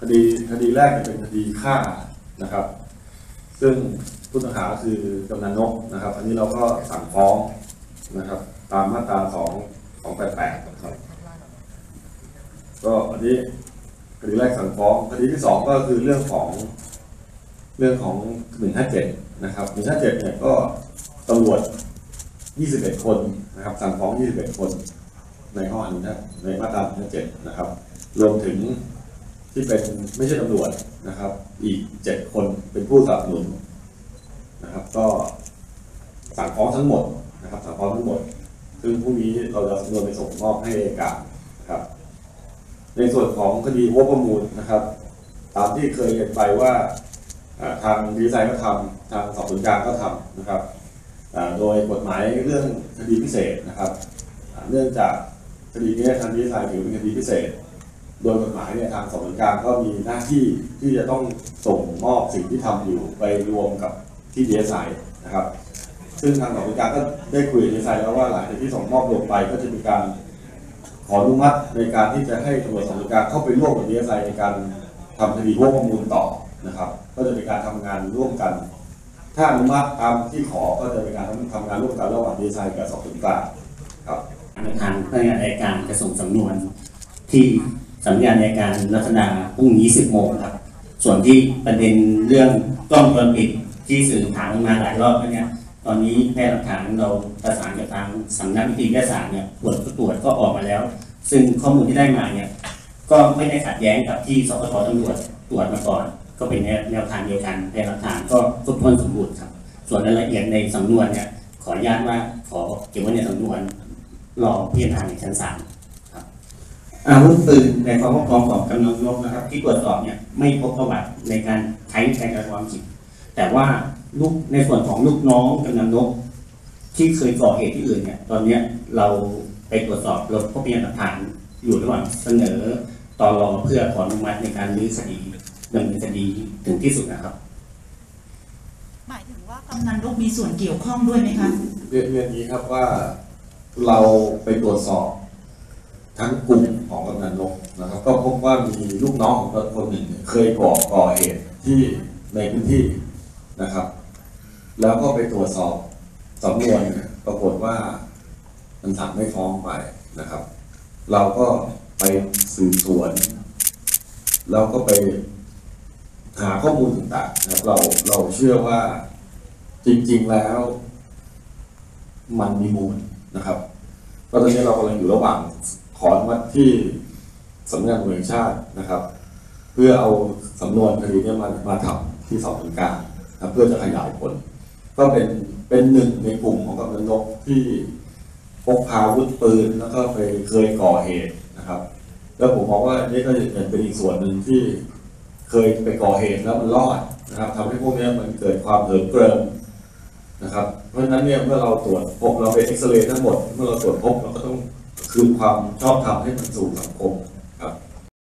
คดีแรกเป็นคดีฆ่านะครับซึ่งผู้ต้องหาคือกำนันนกนะครับอันนี้เราก็สั่งฟ้องนะครับตามมาตรา288นะครับก็อันนี้คดีแรกสั่งฟ้องคดีที่2ก็คือเรื่องของ157นะครับ157เนี่ยก็ตำรวจ21คนนะครับสั่งฟ้อง21คนในข้อนี้นะในมาตรา157นะครับรวมถึงที่เป็นไม่ใช่ตำรวจนะครับอีก7คนเป็นผู้สนับสนุนนะครับก็สั่งฟ้องทั้งหมดนะครับสั่งฟ้องทั้งหมดซึ่งพรุ่งนี้เราจะสำนวนไปส่งมอบให้อัยการนะครับในส่วนของคดีหัวประมูลนะครับตามที่เคยเห็นไปว่าทางดีไซน์ก็ทำทางสอบสวนกลางก็ทำนะครับโดยกฎหมายเรื่องคดีพิเศษนะครับเนื่องจากคดีนี้ทางดีไซน์ถือเป็นคดีพิเศษโดยกฎหมายเนี่ยทางสอบสวนกลางก็มีหน้าที่ที่จะต้องส่งมอบสิ่งที่ทำอยู่ไปรวมกับที่ดีไซน์นะครับซึ่งทางสอบสวนกลางก็ได้คุยกับดีไซน์แล้วว่าหลังจากที่ส่งมอบลงไปก็จะมีการขออนุมัติในการที่จะให้ตำรวจสอบสวนกลางเข้าไปร่วมกับดีไซน์ในการทำคดีหัวประมูลต่อนะครับก็จะเป็นการทำงานร่วมกันถ้าอนุมัติตามที่ขอก็จะเป็นการทำงานร่วมกันระหว่างดีไซน์กับสอบสวนกลางครับทางพนักงานอัยการจะส่งสำนวนที่สำนักงานอัยการรัตนาพรุ่งนี้10 โมงครับส่วนที่ประเด็นเรื่องกล้องวงจรปิดที่สื่อถามมาหลายรอบแล้วเนี่ยตอนนี้แพทย์หลักฐานเราประสานกับทางสำนักนิติวิทยาศาสตร์เนี่ยตรวจก็ออกมาแล้วซึ่งข้อมูลที่ได้มาเนี่ยก็ไม่ได้ขัดแย้งกับที่สพตำรวจตรวจมาก่อนก็เป็นแนวทางเดียวกันแพทย์หลักฐานก็ครบถ้วนสมบูรณ์ครับส่วนรายละเอียดในสำนวนเนี่ยขออนุญาตว่าขอเก็บไว้ในสำนวนรอพิจารณาในชั้นศาลครับอาวุธปืนในความครอบครองของกำนันนกนะครับที่ตรวจสอบเนี่ยไม่พบประวัติในการใช้ในการความผิดแต่ว่าลูกในส่วนของลูกน้องกำนันนกที่เคยก่อเหตุที่อื่นเนี่ยตอนนี้เราไปตรวจสอบเราพบพยานหลักฐานอยู่ระหว่างเสนอต่อรองเพื่อขออนุมัติในการรื้อคดีดำเนินคดีถึงที่สุดนะครับหมายถึงว่ากำนันนกมีส่วนเกี่ยวข้องด้วยไหมคะเรื่องนี้ครับว่าเราไปตรวจสอบทั้งกลุ่มของกำนันนกนะครับก็พบว่ามีลูกน้องของคนหนึ่งเคยก่อเหตุที่ในพื้นที่นะครับแล้วก็ไปตรวจสอบสำนวนปรากฏว่ามันสั่งไม่ฟ้องไปนะครับเราก็ไปสืบสวนเราก็ไปหาข้อมูลต่างๆนะครับเราเชื่อว่าจริงๆแล้วมันมีมูลนะครับก็ตอนนี้เรากำลังอยู่ระหว่างขออนุมัติที่สำนักงานตำรวจแห่งชาตินะครับเพื่อเอาสำนวนคดีนี้มาทำที่สอบสวนกลางเพื่อจะขยายผลก็เป็นหนึ่งในกลุ่มของกำนันนกที่พกพาอาวุธปืนแล้วก็เคยก่อเหตุนะครับแล้วผมมองว่านี่ก็เป็นอีกส่วนหนึ่งที่เคยไปก่อเหตุแล้วมันรอดนะครับทำให้พวกนี้มันเกิดความเหิมเกริมนะครับเพราะฉะนั้นเนี่ยเมื่อเราตรวจพบเราไปเอ็กซเรย์ทั้งหมดเมื่อเราตรวจพบเราก็ต้องคืนความชอบธรรมให้มันสู่สังคม